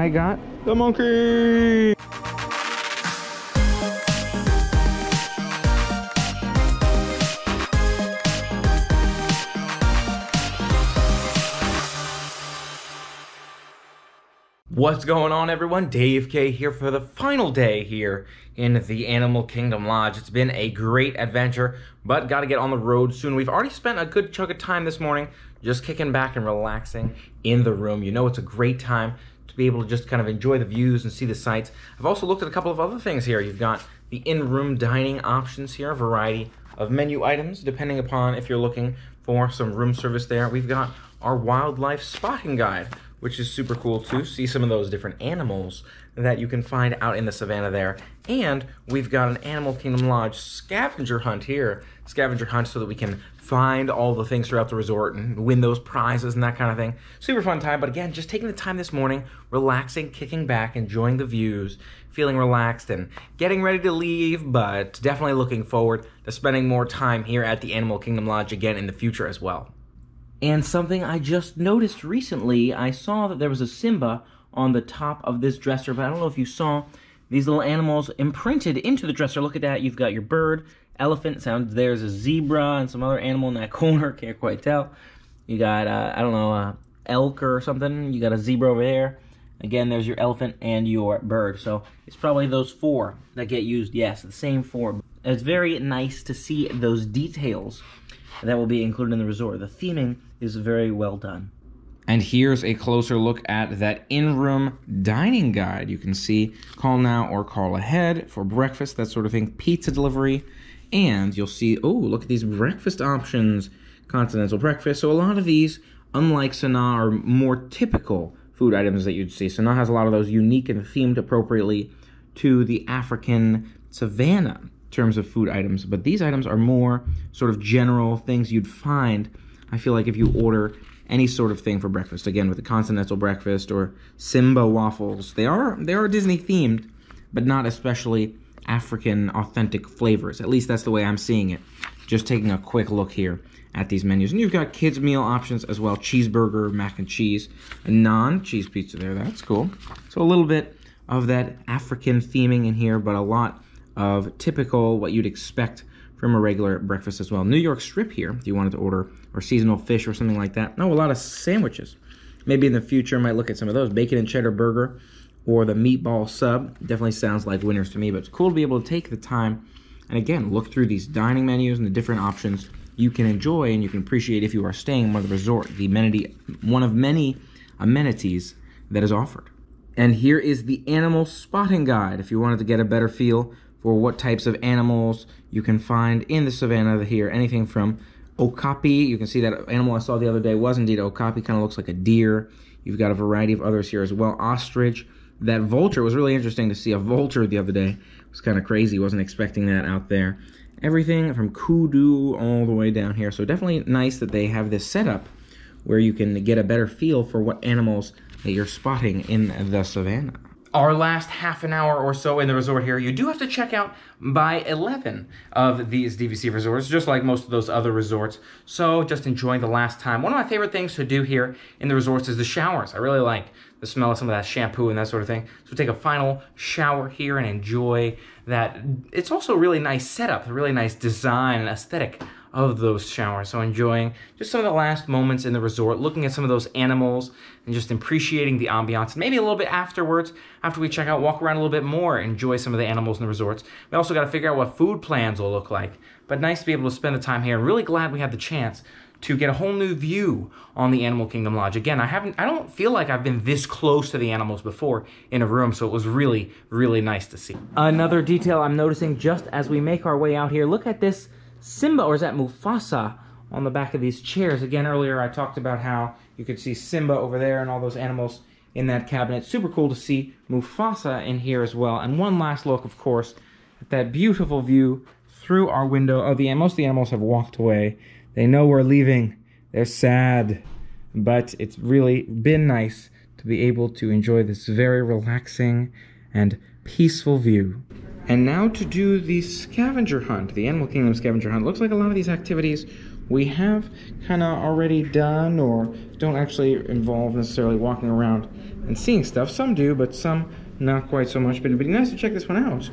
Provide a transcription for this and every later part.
I got the monkey. What's going on, everyone? Dave K here for the final day here in the Animal Kingdom Lodge. It's been a great adventure, but got to get on the road soon. We've already spent a good chunk of time this morning just kicking back and relaxing in the room. You know, it's a great time to be able to just kind of enjoy the views and see the sights. I've also looked at a couple of other things here. You've got the in-room dining options here, a variety of menu items, depending upon if you're looking for some room service there. We've got our wildlife spotting guide, which is super cool too. See some of those different animals that you can find out in the savannah there. And we've got an Animal Kingdom Lodge scavenger hunt here. Scavenger hunt so that we can find all the things throughout the resort and win those prizes and that kind of thing. Super fun time, but again, just taking the time this morning, relaxing, kicking back, enjoying the views, feeling relaxed and getting ready to leave, but definitely looking forward to spending more time here at the Animal Kingdom Lodge again in the future as well. And something I just noticed recently, I saw that there was a Simba on the top of this dresser, but I don't know if you saw these little animals imprinted into the dresser. Look at that. You've got your bird, elephant, sounds there's a zebra and some other animal in that corner, can't quite tell. You got, I don't know, elk or something. You got a zebra over there. Again, there's your elephant and your bird. So it's probably those four that get used. Yes, the same four. It's very nice to see those details that will be included in the resort. The theming is very well done. And here's a closer look at that in-room dining guide. You can see call now or call ahead for breakfast, that sort of thing, pizza delivery. And you'll see, oh, look at these breakfast options, continental breakfast. So a lot of these, unlike Sanaa, are more typical food items that you'd see. Sanaa has a lot of those unique and themed appropriately to the African savannah in terms of food items. But these items are more sort of general things you'd find, I feel like, if you order any sort of thing for breakfast, again, with the continental breakfast or Simba waffles. They are Disney-themed, but not especially African authentic flavors. At least that's the way I'm seeing it, just taking a quick look here at these menus. And you've got kids' meal options as well, cheeseburger, mac and cheese, a naan, cheese pizza there, that's cool. So a little bit of that African theming in here, but a lot of typical, what you'd expect from a regular breakfast as well. New York strip here, if you wanted to order, or seasonal fish or something like that. No, a lot of sandwiches. Maybe in the future I might look at some of those. Bacon and cheddar burger or the meatball sub. Definitely sounds like winners to me, but it's cool to be able to take the time and again, look through these dining menus and the different options you can enjoy and you can appreciate if you are staying in one of the resort, the amenity, one of many amenities that is offered. And here is the animal spotting guide if you wanted to get a better feel for what types of animals you can find in the savannah here. Anything from okapi, you can see that animal I saw the other day was indeed okapi, kind of looks like a deer. You've got a variety of others here as well. Ostrich, that vulture, was really interesting to see a vulture the other day. It was kind of crazy, wasn't expecting that out there. Everything from kudu all the way down here. So definitely nice that they have this setup where you can get a better feel for what animals that you're spotting in the savannah. Our last half an hour or so in the resort here, you do have to check out by 11 of these DVC resorts, just like most of those other resorts. So just enjoying the last time. One of my favorite things to do here in the resorts is the showers. I really like the smell of some of that shampoo and that sort of thing. So take a final shower here and enjoy that. It's also a really nice setup, a really nice design and aesthetic of those showers. So enjoying just some of the last moments in the resort, looking at some of those animals and just appreciating the ambiance. Maybe a little bit afterwards, after we check out, walk around a little bit more, enjoy some of the animals in the resorts. We also got to figure out what food plans will look like, but nice to be able to spend the time here. Really glad we had the chance to get a whole new view on the Animal Kingdom Lodge. Again, I don't feel like I've been this close to the animals before in a room, so it was really, really nice to see. Another detail I'm noticing just as we make our way out here, look at this Simba, or is that Mufasa, on the back of these chairs. Again, earlier I talked about how you could see Simba over there and all those animals in that cabinet. Super cool to see Mufasa in here as well. And one last look, of course, at that beautiful view through our window. Oh, most of the animals have walked away. They know we're leaving. They're sad. But it's really been nice to be able to enjoy this very relaxing and peaceful view. And now to do the scavenger hunt, the Animal Kingdom scavenger hunt. Looks like a lot of these activities we have kind of already done or don't actually involve necessarily walking around and seeing stuff. Some do, but some not quite so much. But it'd be nice to check this one out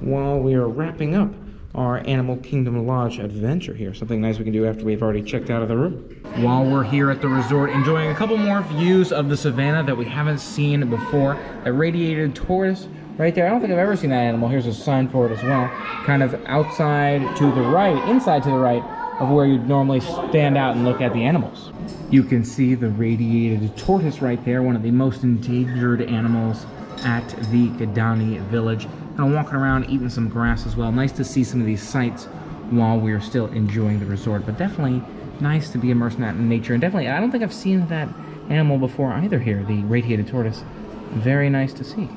while we are wrapping up our Animal Kingdom Lodge adventure here. Something nice we can do after we've already checked out of the room. While we're here at the resort, enjoying a couple more views of the savannah that we haven't seen before. A radiated tortoise right there. I don't think I've ever seen that animal. Here's a sign for it as well. Kind of outside to the right, inside to the right of where you'd normally stand out and look at the animals. You can see the radiated tortoise right there, one of the most endangered animals at the Kidani Village. Kind of walking around, eating some grass as well. Nice to see some of these sights while we're still enjoying the resort, but definitely nice to be immersed in that nature. And definitely, I don't think I've seen that animal before either here, the radiated tortoise. Very nice to see.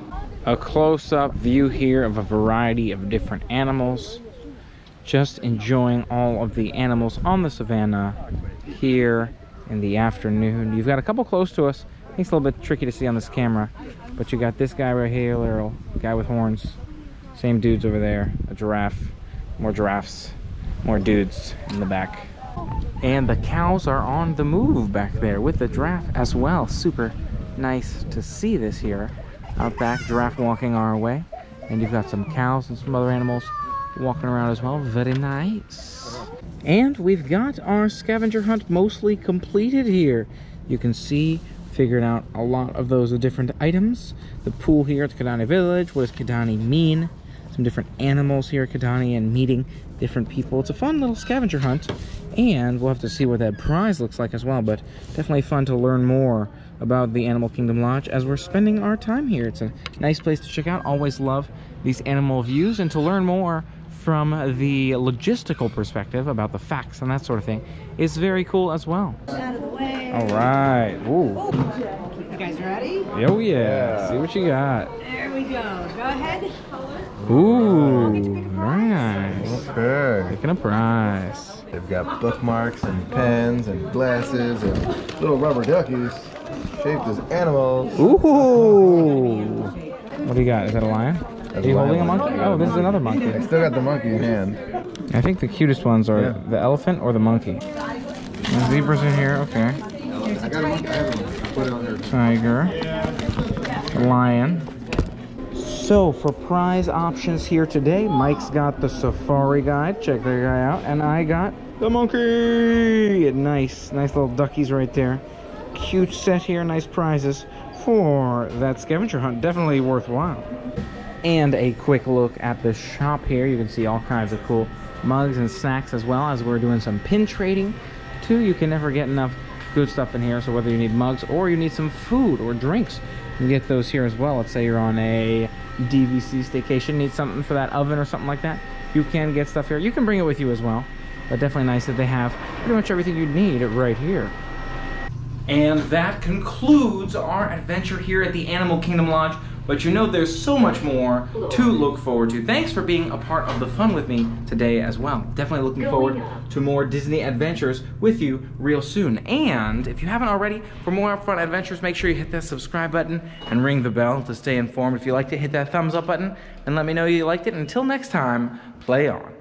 A close-up view here of a variety of different animals. Just enjoying all of the animals on the savannah here in the afternoon. You've got a couple close to us. It's a little bit tricky to see on this camera, but you got this guy right here, little guy with horns. Same dudes over there, a giraffe, more giraffes, more dudes in the back. And the cows are on the move back there with the giraffe as well. Super nice to see this here. Out back, giraffe walking our way. And you've got some cows and some other animals walking around as well. Very nice. And we've got our scavenger hunt mostly completed here. You can see, figured out a lot of those different items. The pool here at the Kidani Village. What does Kidani mean? Some different animals here at Kidani and meeting different people. It's a fun little scavenger hunt, and we'll have to see what that prize looks like as well, but definitely fun to learn more about the Animal Kingdom Lodge as we're spending our time here. It's a nice place to check out. Always love these animal views, and to learn more from the logistical perspective about the facts and that sort of thing is very cool as well. All right. Ooh. You guys ready? Oh, yeah. See what you got. There we go. Go ahead. Ooh. Nice. Okay. Picking a prize. They've got bookmarks and pens and glasses and little rubber duckies shaped as animals. Ooh. What do you got? Is that a lion? That's Are you holding a monkey? Oh, this is another monkey. I still got the monkey in hand. I think the cutest ones are the elephant or the monkey. The zebra's in here. Okay. I got a monkey. I have one. Put it on there. Tiger. Lion. So for prize options here today, Mike's got the safari guide. Check that guy out. And I got the monkey. Nice. Nice little duckies right there. Cute set here. Nice prizes for that scavenger hunt. Definitely worthwhile. And a quick look at the shop here. You can see all kinds of cool mugs and snacks as well, as we're doing some pin trading too. You can never get enough good stuff in here, so whether you need mugs or you need some food or drinks, you can get those here as well. Let's say you're on a DVC staycation, need something for that oven or something like that, you can get stuff here. You can bring it with you as well, but definitely nice that they have pretty much everything you need right here. And that concludes our adventure here at the Animal Kingdom Lodge, but you know there's so much more to look forward to. Thanks for being a part of the fun with me today as well. Definitely looking forward to more Disney adventures with you real soon. And if you haven't already, for more fun adventures, make sure you hit that subscribe button and ring the bell to stay informed. If you liked it, hit that thumbs up button and let me know you liked it. Until next time, play on.